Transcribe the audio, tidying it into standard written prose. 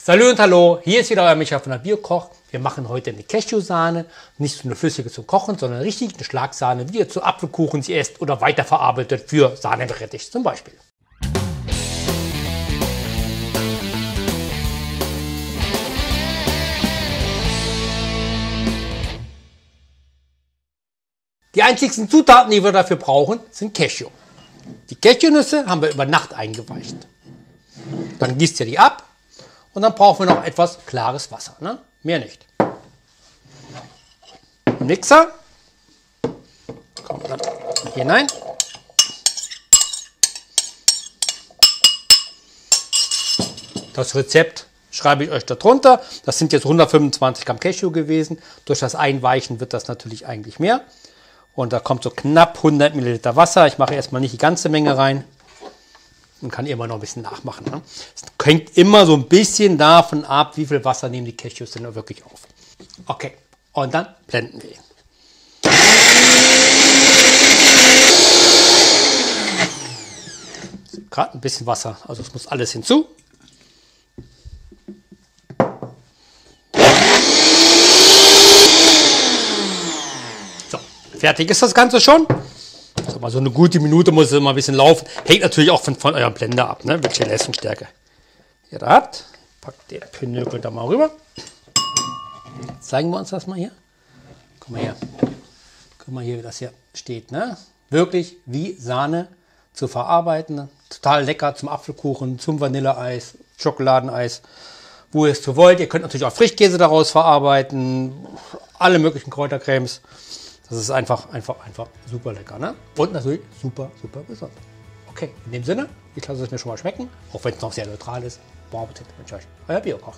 Salut und hallo, hier ist wieder euer Michael von der Bio Koch. Wir machen heute eine Cashewsahne, nicht so eine flüssige zum Kochen, sondern eine richtige Schlagsahne, die ihr zu Apfelkuchen esst oder weiterverarbeitet für Sahnerettich zum Beispiel. Die einzigsten Zutaten, die wir dafür brauchen, sind Cashew. Die Cashewnüsse haben wir über Nacht eingeweicht. Dann gießt ihr die ab und dann brauchen wir noch etwas klares Wasser, ne? Mehr nicht. Mixer. Kommt dann hier hinein. Das Rezept schreibe ich euch da drunter. Das sind jetzt 125 Gramm Cashew gewesen. Durch das Einweichen wird das natürlich eigentlich mehr. Und da kommt so knapp 100 Milliliter Wasser. Ich mache erstmal nicht die ganze Menge rein. Man kann immer noch ein bisschen nachmachen. Ne? Es hängt immer so ein bisschen davon ab, wie viel Wasser nehmen die Cashews denn wirklich auf. Okay, und dann blenden wir ihn. Gerade ein bisschen Wasser, also es muss alles hinzu. Fertig ist das Ganze schon. Also mal so eine gute Minute muss es immer ein bisschen laufen. Hängt natürlich auch von eurem Blender ab, ne? Welche Leistungsstärke ihr da habt. Packt den Knödel da mal rüber. Jetzt zeigen wir uns das mal hier. Guck mal hier. Guck mal hier, wie das hier steht, ne? Wirklich wie Sahne zu verarbeiten. Total lecker zum Apfelkuchen, zum Vanilleeis, Schokoladeneis, wo ihr es so wollt. Ihr könnt natürlich auch Frischkäse daraus verarbeiten, alle möglichen Kräutercremes. Das ist einfach super lecker, ne? Und natürlich super gesund. Okay, in dem Sinne, ich lasse es mir schon mal schmecken, auch wenn es noch sehr neutral ist. Bon appetit, wünsche ich euch, euer Bio Koch.